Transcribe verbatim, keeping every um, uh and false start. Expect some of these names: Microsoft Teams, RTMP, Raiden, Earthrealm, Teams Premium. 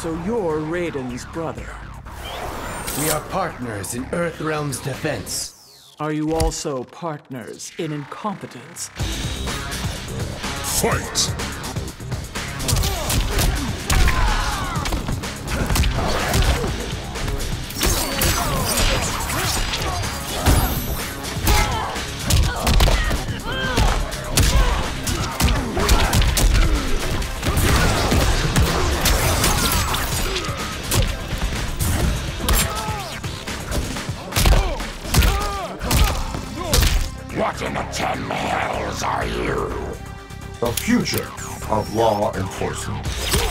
So you're Raiden's brother. We are partners in Earthrealm's defense. Are you also partners in incompetence? Fight! What in the ten hells are you? The future of law enforcement.